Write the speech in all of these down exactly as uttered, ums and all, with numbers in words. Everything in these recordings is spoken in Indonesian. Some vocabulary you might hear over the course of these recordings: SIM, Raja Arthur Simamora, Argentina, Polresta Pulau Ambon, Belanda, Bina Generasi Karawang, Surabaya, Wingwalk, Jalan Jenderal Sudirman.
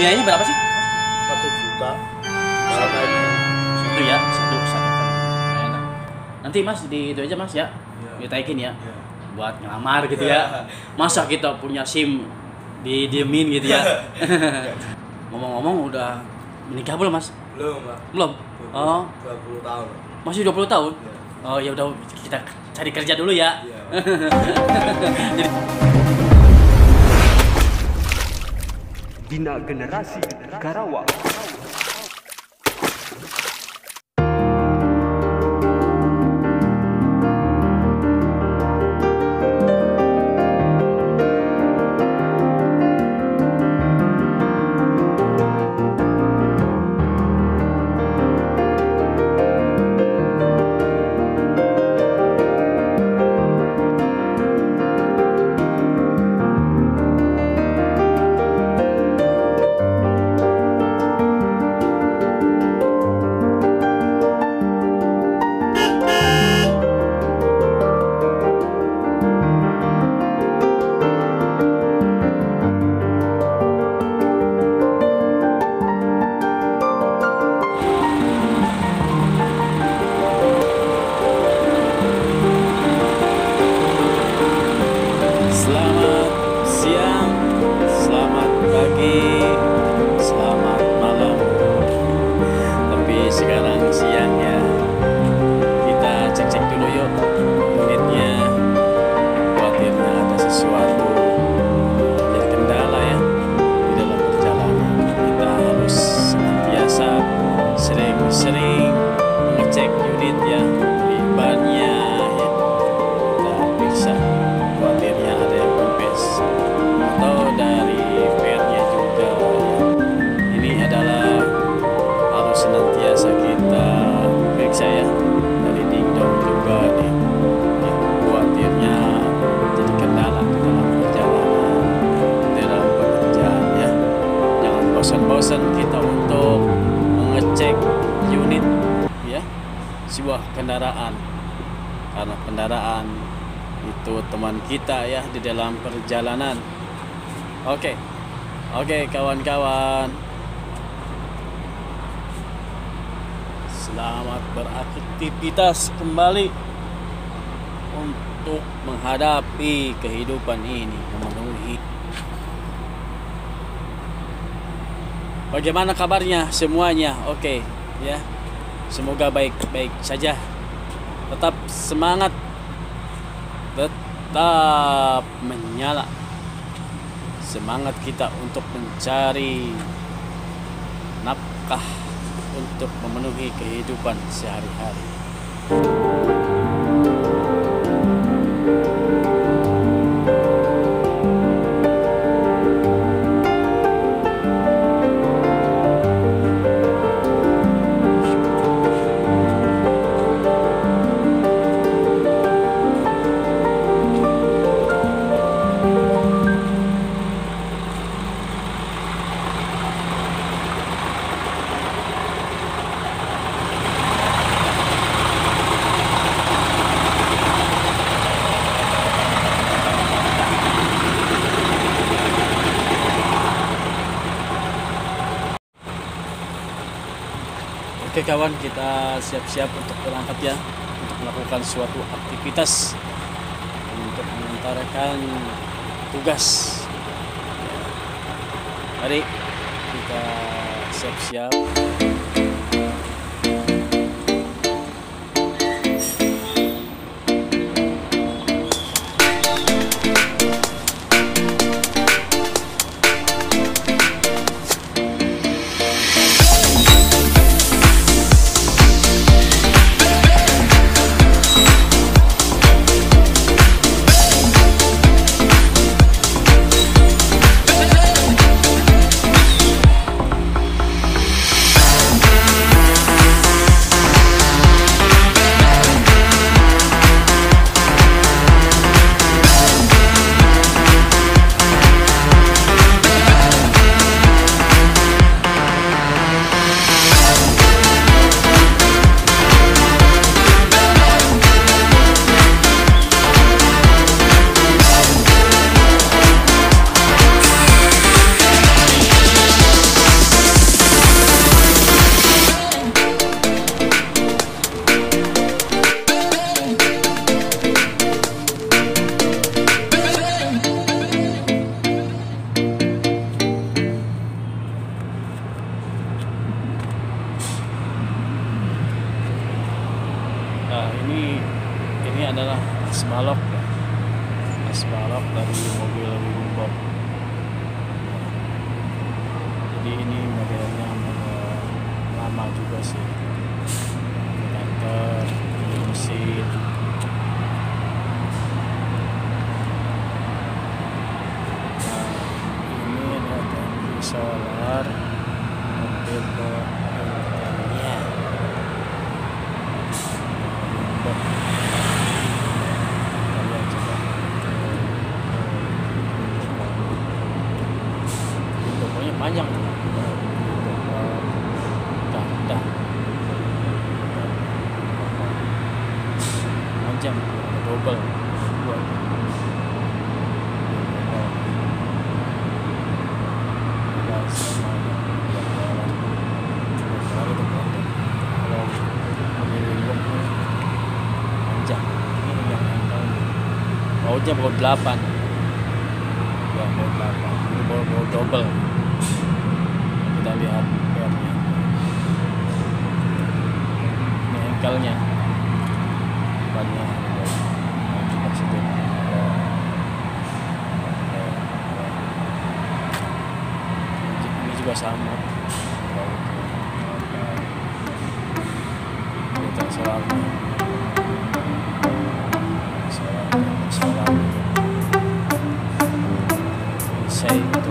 Biayanya berapa sih? Satu juta. Satu satu ya, satu satu. Enak. Nanti Mas di itu aja Mas ya, ya. Ditaikin ya, ya, buat ngelamar gitu ya. Masa kita punya SIM didiemin gitu ya. Ngomong-ngomong udah menikah belum Mas? Belum Pak. Belum. dua puluh, oh. dua puluh tahun. Masih dua puluh tahun? Ya. Oh ya udah kita cari kerja dulu ya. Ya. Jadi Bina Generasi Karawang. Kita untuk mengecek unit ya sebuah kendaraan, karena kendaraan itu teman kita ya di dalam perjalanan. Oke, oke kawan-kawan, selamat beraktivitas kembali untuk menghadapi kehidupan ini. Bagaimana kabarnya semuanya? Oke, okay, ya. Semoga baik-baik saja. Tetap semangat. Tetap menyala semangat kita untuk mencari nafkah untuk memenuhi kehidupan sehari-hari. Oke kawan, kita siap-siap untuk berangkat ya, untuk melakukan suatu aktivitas untuk mengantarkan tugas. Mari kita siap-siap. balok ya, es balok dari mobil Wingwalk. Jadi ini modelnya model lama juga sih, kantor mesin. Nah, ini ada tangki solar mobil mobilnya Wingwalk. Panjang dah panjang double panjang ini yang bautnya baut delapan ya baut delapan ini baut baut double. Kita lihat pernya, ini engkelnya banyak maksudnya ini juga sama kita selalu selalu selalu say itu.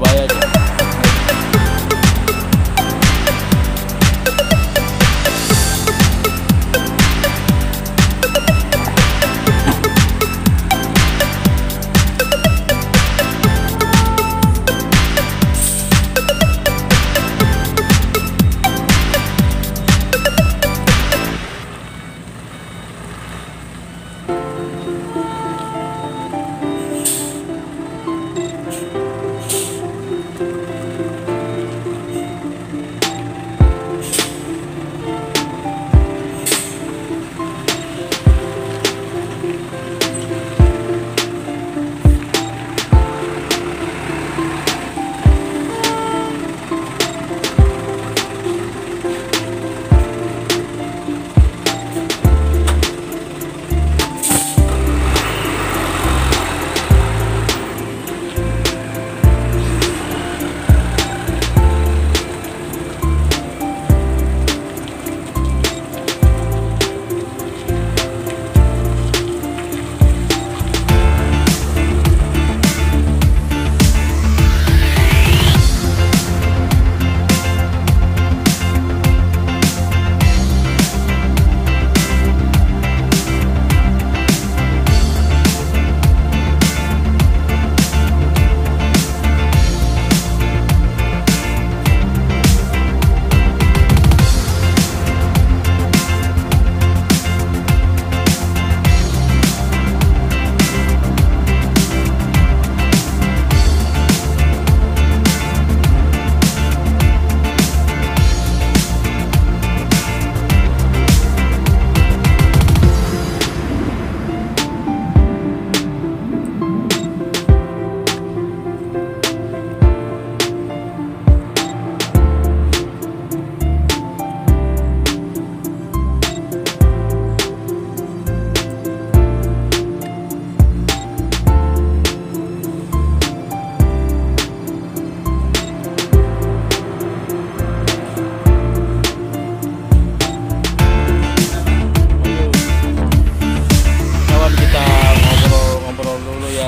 Surabaya aja.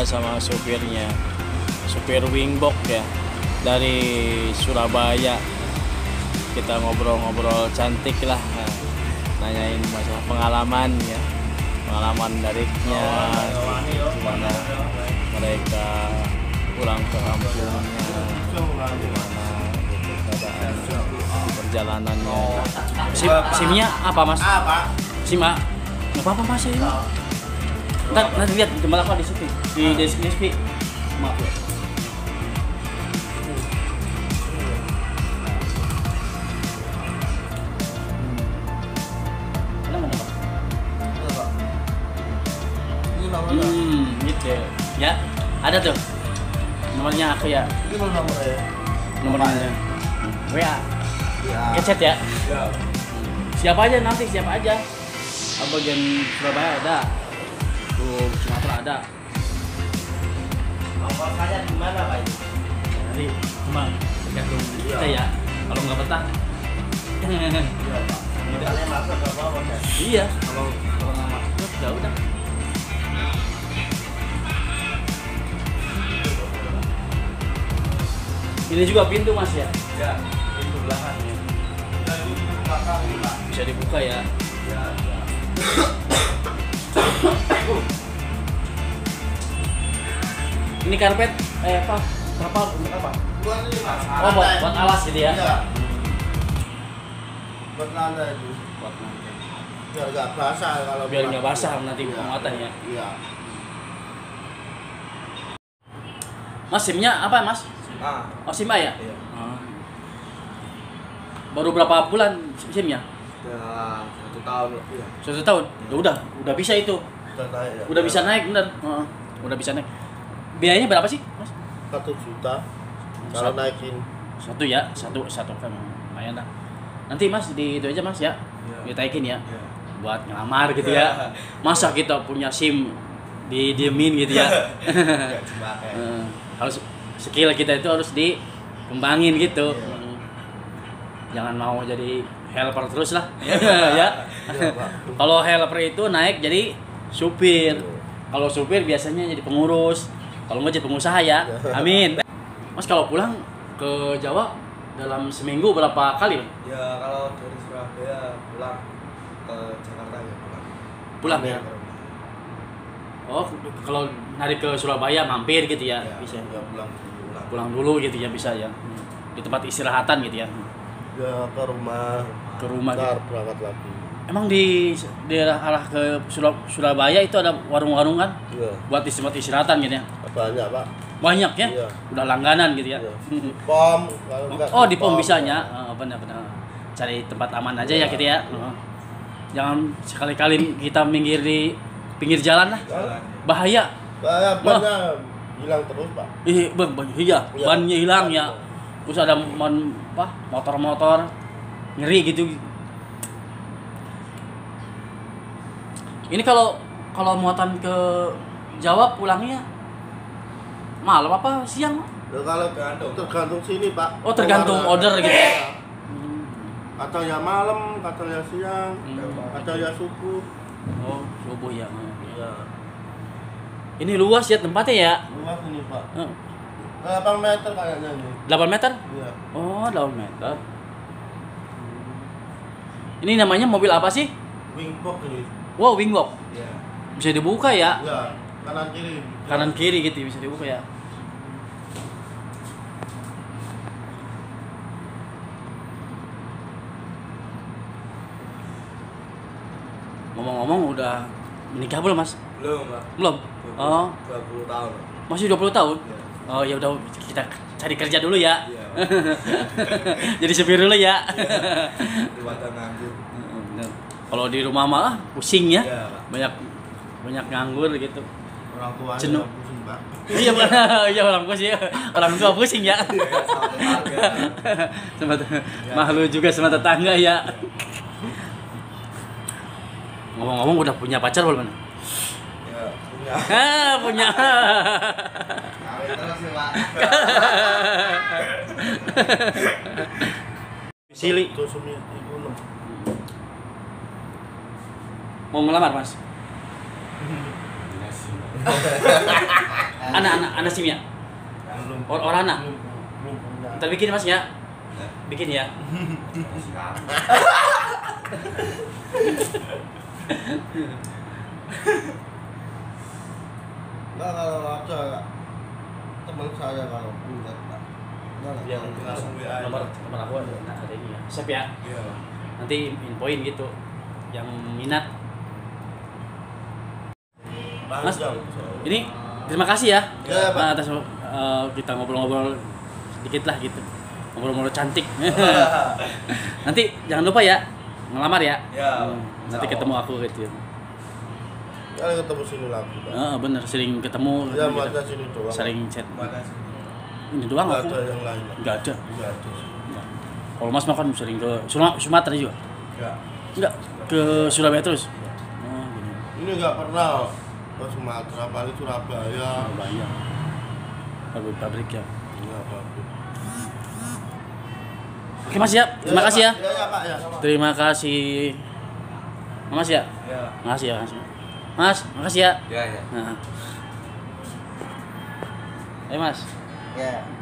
Sama supirnya, supir Wingwalk ya, dari Surabaya. Kita ngobrol-ngobrol cantik lah, nanyain masalah pengalaman ya, pengalaman dariknya, gimana mereka pulang ke kampungnya, gimana keadaan perjalanannya. SIM-nya apa mas? SIM A? Gak apa-apa mas ya ini. Nanti lihat jembal apa di situ, di D S P. Maaf ya. Hmm, gitu ya, ada tuh nomornya aku ya. Ini nomor ya? Nomornya W A. Kecet ya? Siapa aja nanti, siapa aja. Bagian Surabaya ada, tuh Sumatera ada. Nomor saya di mana pak? Nanti cuma tergantung kita ya. Kalau nggak betah, iya pak. Kalian masuk ke bawah kan? Iya. Kalau kalau nggak masuk, ya udah. Ini juga pintu mas ya? Ya, pintu belakang ya. Bisa dibuka ya? Ya, ya. Ini karpet, eh apa? Kapal untuk apa? Buat ini mas. Oh, buat, buat alas ini ya? Iya. Buat lantai itu. Buat lantai. Biar nggak basah kalau... Biar nggak basah nanti penguatan ya? Iya. Mas, SIM-nya apa mas? Ah. Oh, SIM A ya? Iya. Ah. Baru berapa bulan SIM-nya? Ya, satu tahun lebih ya. Satu tahun? Ya udah, udah bisa itu. Udah, ya. Udah bisa naik bener. Uh, udah bisa naik. Biayanya berapa sih, mas? Satu juta. Kalau naikin. Satu ya, satu satu kan lumayan lah. Nanti mas di itu aja mas ya. Kita ya. Naikin ya. Ya. Buat ngelamar gitu ya. Ya. Masa kita punya SIM di diemin gitu ya. Ya cuma, ya. Uh, harus skill kita itu harus dikembangin gitu. Yeah. Jangan mau jadi helper terus lah. Ya. Kalau helper itu naik jadi supir. Kalau supir biasanya jadi pengurus. Kalau nggak jadi pengusaha ya. Amin. Mas kalau pulang ke Jawa dalam seminggu berapa kali? Ya kalau dari Surabaya pulang ke Jakarta ya pulang. Pulang ya? Oh, kalau narik ke Surabaya mampir gitu ya, ya bisa. Ya, pulang. Pulang dulu gitu ya bisa ya. Di tempat istirahatan gitu ya. Ya ke rumah. Ke rumah. Ntar gitu. Berangkat lagi. Emang di daerah arah ke Surabaya itu ada warung-warung kan? Iya. Buat di tempat istirahatan gitu ya. Banyak pak. Banyak ya? Iya. Udah langganan gitu ya. Iya. Pom. Oh di pom, pom bisanya, ya. Benar-benar. Cari tempat aman aja ya, ya gitu ya. Iya. Jangan sekali-kali kita minggir di pinggir jalan lah. Jalan. Bahaya. Bahaya, bannya hilang terus pak. Iya, bang, bannya hilang. Bannya hilang ya. Terus ada motor-motor ngeri gitu. Ini kalau kalau muatan ke Jawa pulangnya malam apa siang? Kalau tergantung sini pak. Oh tergantung order gitu. Atau ya malam, atau ya siang, atau ya subuh. Oh subuh ya. Ini luas ya tempatnya ya? Luas ini pak. delapan meter kayaknya ini. delapan meter? Iya. Oh delapan meter. Ini namanya mobil apa sih? Wingwalk ini. Wow Wingwalk? Iya. Bisa dibuka ya? Iya. Kanan kiri. Kanan kiri gitu bisa dibuka ya. Ngomong-ngomong udah menikah belum mas? Belum pak. Belum? Oh. dua puluh tahun. Masih dua puluh tahun? Ya. Oh ya udah kita cari kerja dulu ya. Ya jadi supir dulu ya. Ya. Kalau di rumah malah pusing ya. Ya banyak banyak nganggur gitu. Orang tua juga pusing pak. Iya pak. Iya orang pusing. Orang tua pusing ya. Sama tetangga. Malu juga sama tetangga ya. Ngomong-ngomong udah punya pacar belum? Ya punya. Ah punya. Terus nih pak. Sili. Mau ngelamar mas? Anak-anak, anak simnya? Orang anak? Ntar bikin mas ya? Bikin ya? Nah, kalau ada teman saya kalau bulat Pak. Nah, ya, langsung W A. Nomor teman aku ada, nah, ada ini ya. Siap ya? Iya. Nanti infoin gitu yang minat. Mas, ini terima kasih ya. Ya Pak. Atas uh, kita ngobrol-ngobrol dikit lah gitu. Ngobrol-ngobrol cantik. Nanti jangan lupa ya ngelamar ya. Ya. Hmm, nanti ketemu aku gitu. Ya, ketemu sini lagi. Heeh, bener, sering ketemu. Ya, mata sini doang. Sering chat. Ini doang aku. Enggak ada yang lain. Enggak ada. Enggak ada. Kalau Mas makan sering ke Sumatera juga? Enggak. Enggak ke Surabaya terus. Oh, gini. Ini enggak pernah ke Sumatera, paling Surabaya. Surabaya. Pabrik-pabrik ya. Iya, pabrik. Oke, Mas ya. Terima kasih ya. Terima kasih. Mas ya? Iya. Makasih ya, Mas. Mas, makasih ya. Iya, iya. Nah. Eh, Mas. Iya.